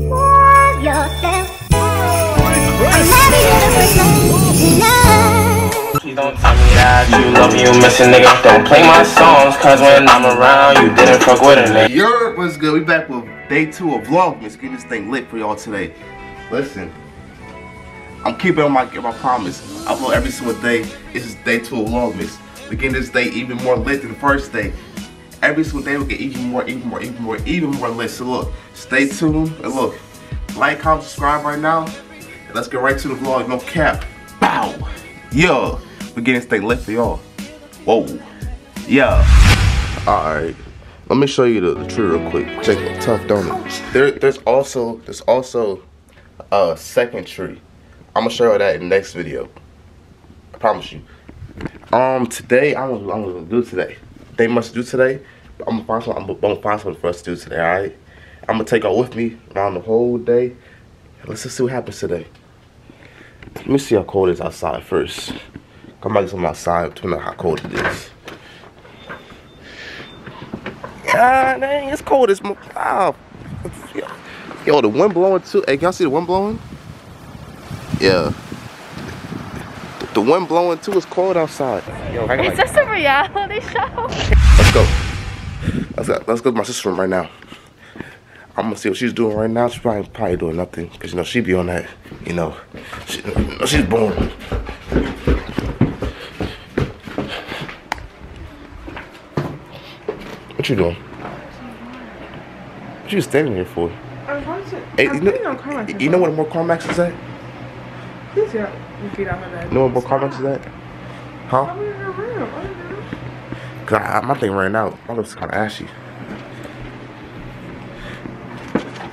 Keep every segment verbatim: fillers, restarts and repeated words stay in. for yourself. You don't tell me that you love me, you missing nigga. Don't play my songs, cause when I'm around, you didn't fuck with a nigga. Europe was good. We back with day two of Vlogmas. Get this thing lit for y'all today. Listen, I'm keeping on my, my promise. I upload every single day. This is day two of Vlogmas. We get this day even more lit than the first day. Every single day we get even more, even more, even more, even more lit. So look, stay tuned and look, like, comment, subscribe right now. And let's get right to the vlog. No cap. Bow. Yo. We're getting stay lit for y'all. Whoa. Yeah. Alright. Let me show you the, the tree real quick. Check it. Tough, don't it? There, there's also there's also a second tree. I'm gonna show you that in the next video. I promise you. Um today I'm gonna I'm gonna do today. They must do today. I'm gonna find something I'm gonna find something for us to do today, alright? I'm gonna take her with me around the whole day. Let's just see what happens today. Let me see how cold it is outside first. Come back to my outside to know how cold it is. Yeah, dang, it's cold as my wow. Yo, the wind blowing too. Hey, can y'all see the wind blowing? Yeah. The wind blowing too. It's cold outside. Yo, hang on. It's just a reality show. Let's go. Let's go. Let's go to my sister's room right now. I'm gonna see what she's doing right now. She's probably, probably doing nothing, because you know she be on that, you know, she, you know she's boring. What you doing? What you standing here for? I was watching. Hey, you know, on CarMax. You know what more CarMax is at? Please don't get out of that. You know what more CarMax is at? Huh? I'm in your room. I'm in your room. Cause I, my thing ran out. My lips kind of ashy.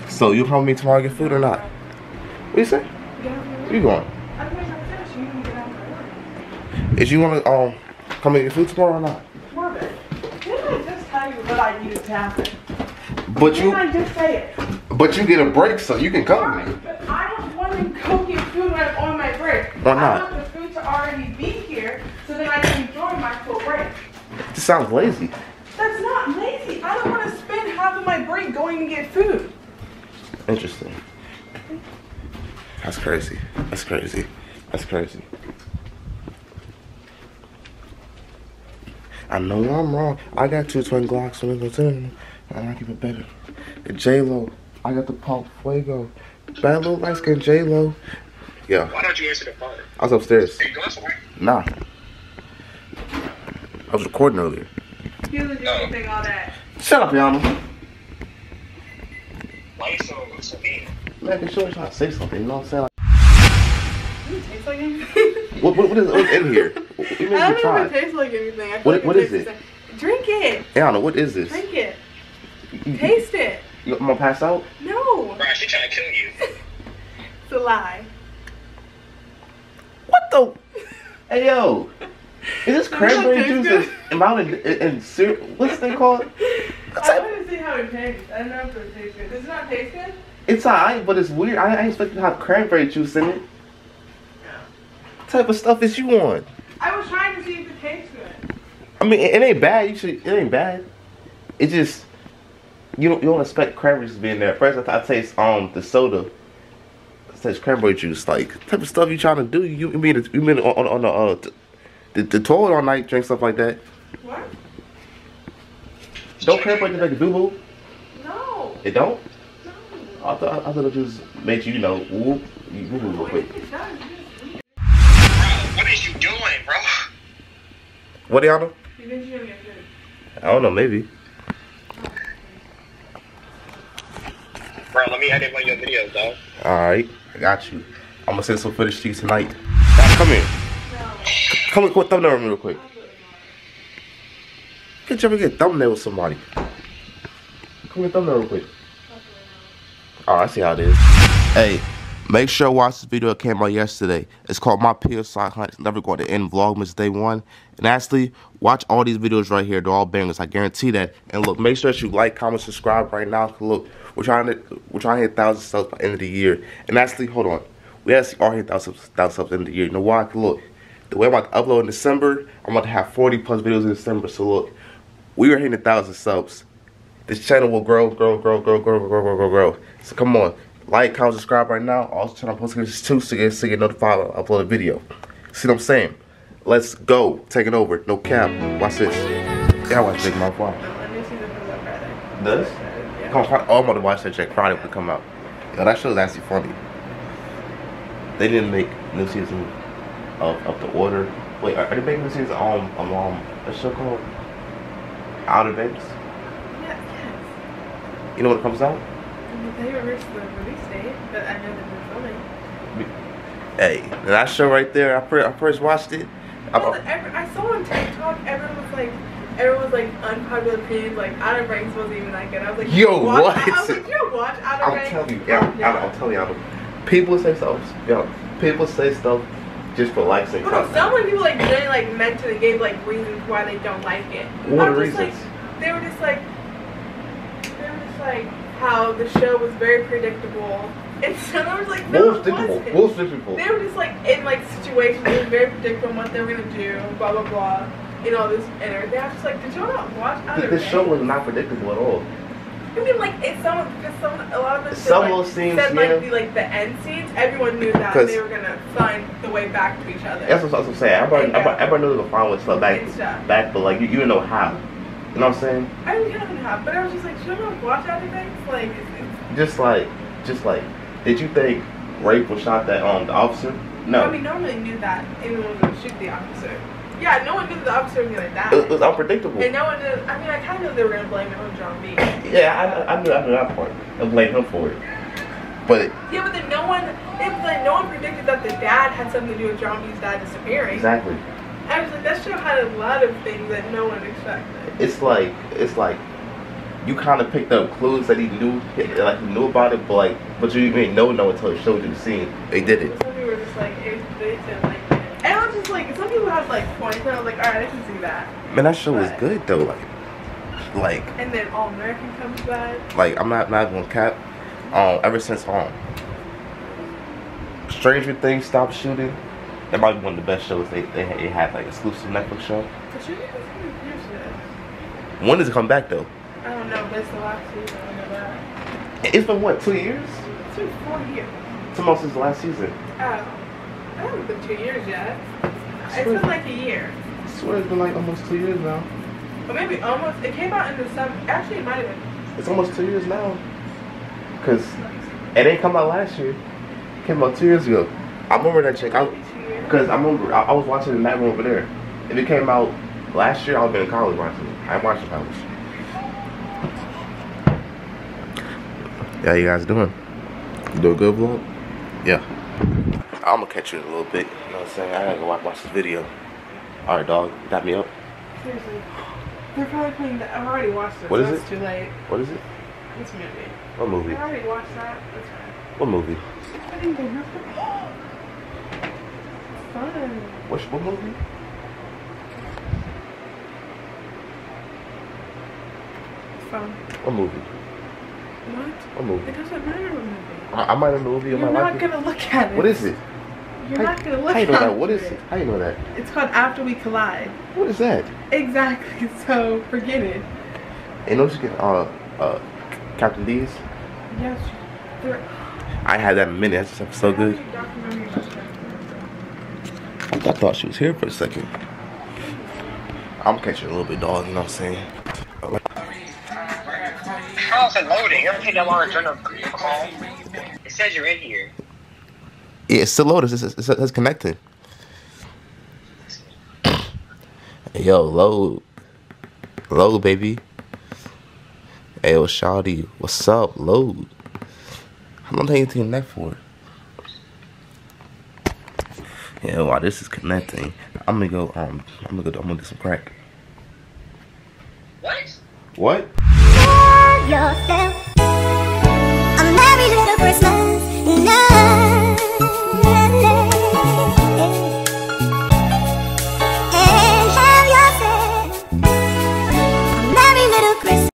So you come with me tomorrow to get food or not? What do you say? Yeah. Where you going? I'm going to you can get out of the Is you want to um come and get food tomorrow or not? Corbin, didn't I just tell you what I needed to happen? But didn't you I just say it? But you get a break, so you can come with me. But I don't want to go get food when I'm on my break. Why not? I want the food to already be here, so then I can enjoy my full break. This sounds lazy. That's not lazy. I don't want to spend half of my break going to get food. Interesting. That's crazy. That's crazy. That's crazy. I know I'm wrong. I got two twin Glocks on the ten. I might keep it better. J-Lo. I got the Pop Fuego. Bad little light skin J-Lo. Yeah. Why don't you answer the phone? I was upstairs. Are you going somewhere? Nah. I was recording earlier. You didn't do anything all that. Shut up, Yana. Why you so, so mean? Making sure it's not say something, you know what I'm saying? Does it taste like anything? what, what, what is what's in here? What, what I don't know if it tastes like anything. I what like what it is it? Something. Drink it. Yeah, I know. What is this? Drink it. Taste it. You, I'm gonna pass out? No. Bro, she trying to kill you. It's a lie. What the? Hey, yo. Is this cranberry juice and mountain and syrup? What's they called? I want to see how it tastes. I don't know if it tastes good. Does it not taste good? It's alright, but it's weird. I ain't expecting to have cranberry juice in it. What type of stuff is you on? I was trying to see if it tastes good. I mean, it, it ain't bad. You should. It ain't bad. It just you don't you don't expect cranberry juice to be in there. At first, I thought I taste um the soda. It tastes cranberry juice. Like what type of stuff you trying to do? You you mean it, you mean it on on the uh, the, the toilet all night? Drink stuff like that? What? Don't cranberry juice make a boo boo? No. It don't? No. I thought I thought it just made you, you know, whoop, you boo boo real quick. Bro, what is you doing, bro? What, Yana? You think you're gonna get food? I don't know, maybe. Bro, let me edit one of your videos, dog. Alright, I got you. I'm gonna send some footage to you tonight. Now, come here. No. Come here, quick thumbnail real quick. Can't you ever get a thumbnail with somebody? Come here, thumbnail real quick. Oh, I see how it is. Hey, make sure you watch this video that came out yesterday. It's called My P S I Hunt. It's never going to end. Vlogmas day one. And actually, watch all these videos right here. They're all bangers. I guarantee that. And look, make sure that you like, comment, subscribe right now. Look, we're trying to we're trying to hit thousand subs by the end of the year. And actually, hold on, we actually are hitting thousand subs by the end of the year. You know why? Look, the way I'm about to upload in December, I'm about to have forty plus videos in December. So look. We are hitting a thousand subs. This channel will grow, grow, grow, grow, grow, grow, grow, grow, grow. So come on, Like, comment, subscribe right now. Also turn on post notifications too so you get notified when I upload a video. See what I'm saying? Let's go. Take it over. No cap. Watch this. Yeah, I watch Big Mouth. Let me see the Friday. This? Yeah. Come on, I'm about to watch that Jack Ryan would come out. Yo, that show's actually funny. They didn't make new season of, of The Order. Wait, are, are they making new season of um, um, um, a show called Outer Banks? Yeah, yes. You know when it comes out? They reversed the release date, but I know they've been filming. Hey, that show right there, I, pre I first watched it. Well, I, every, I saw on TikTok, everyone was like, everyone was like, unpopular opinions, like, Outer Banks wasn't even that good. I was like, yo, watch, what? I was like, yo, watch Outer I'll Banks. Tell you, yeah, yeah. I'll, I'll tell you, I'll tell you. People say stuff, yo, people say stuff just for likes and comments. Some of people, like, they, like, mentally gave, like, reasons why they don't like it. What are the reasons? Like, they were just like, they were just like, how the show was very predictable. And so I was like, no, it wasn't. Most predictable. They were just like in like situations that were very predictable on what they were gonna do, blah blah blah, and all this. And everything. I was just like, did y'all not watch Outer Banks? This show was not predictable at all. I mean, like it's some because some a lot of the shit, some like, scenes said like yeah. the like the end scenes. Everyone knew that they were gonna find the way back to each other. That's what, that's what I'm saying. Everybody, yeah. everybody, everybody knew they were gonna find way back, back, but like you, you didn't know how. You know what I'm saying? I didn't kind of have, but I was just like, should I watch Outer Banks? Like, it's, just like, just like, did you think Rafe was shot that um the officer? No. I mean, no one really knew that anyone was gonna shoot the officer. Yeah, no one knew the officer was gonna die. It was unpredictable. And no one knew. I mean, I kind of knew they were gonna blame it on John B. Yeah, I, I knew I knew that part. And blame him for it. But it, yeah, but then no one, it was like no one predicted that the dad had something to do with John B's dad disappearing. Exactly. I was like, that show had a lot of things that no one expected. It's like, it's like, you kind of picked up clues that he knew, like he knew about it, but like, but you didn't know no until it showed you the scene. They did it. Some people were just like, it was predicted, like, and I was just like, some people had like points, and I was like, all right, I can see that. Man, that show but, was good though, like, like. And then All American comes back. Like, I'm not, not gonna cap. Um, ever since um, Stranger Things stopped shooting. That might be one of the best shows they they, they had, like exclusive Netflix show. When does it come back though? I don't know, but it's the last season. I know that. It's been what, two years? It's been four years. It's almost since the last season. Oh, I haven't been two years yet. It's been like a year. I swear it's been like almost two years now. Or maybe almost. It came out in the summer. Actually, it might have been. It's almost two years now. Cause it didn't come out last year. It came out two years ago. I remember that check out. Because I remember, I, I was watching it in that room over there. If it came out last year, I would have been in college watching it. I ain't watching college. How you guys doing? You doing good, vlog? Yeah. I'm going to catch you in a little bit. You know what I'm saying? I got to go watch, watch this video. All right, dog. Dap me up. Seriously. They're probably playing that. I've already watched it. What so is it's it? too late. What is it? This movie. What movie? I already watched that. That's right. What movie? I think they're not fun. Which what movie? It's fun. What movie? What? What movie? It doesn't matter what movie. I, I might have a movie in my life. You're not gonna look at it. What is it? You're how, not gonna look at it. How you know that? What is it? How you know that? It's called After We Collide. What is that? Exactly. So forget it. And don't you get uh uh Captain D's? Yes. I had that minute. That stuff so good. I thought she was here for a second. I'm catching a little bit, dog. You know what I'm saying? How's it loading? It doesn't take that long to turn up your call. It says you're in here. Yeah, it's still loaded. It's, it's, it's, it's connected. Yo, load, load, baby. Hey, yo, shawty, what's up, load? I don't take anything that for. Yeah, while this is connecting, I'm gonna go. Um, I'm gonna go. I'm gonna do some crack. What? What? Love yourself. I'm every little Christmas.